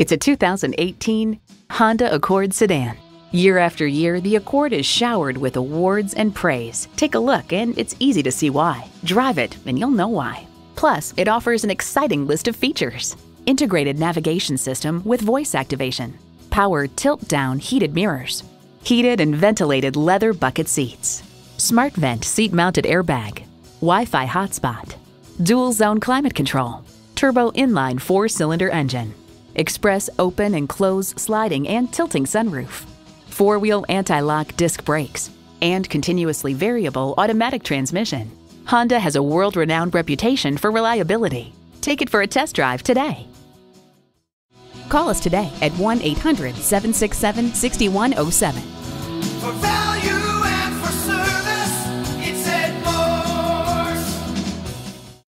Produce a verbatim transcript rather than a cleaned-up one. It's a two thousand eighteen Honda Accord sedan. Year after year, the Accord is showered with awards and praise. Take a look, and it's easy to see why. Drive it, and you'll know why. Plus, it offers an exciting list of features. Integrated navigation system with voice activation. Power tilt-down heated mirrors. Heated and ventilated leather bucket seats. Smart vent seat-mounted airbag. Wi-Fi hotspot. Dual zone climate control. Turbo inline four-cylinder engine. Express open and close sliding and tilting sunroof. Four-wheel anti-lock disc brakes. And continuously variable automatic transmission. Honda has a world-renowned reputation for reliability. Take it for a test drive today. Call us today at one eight hundred, seven six seven, six one zero seven.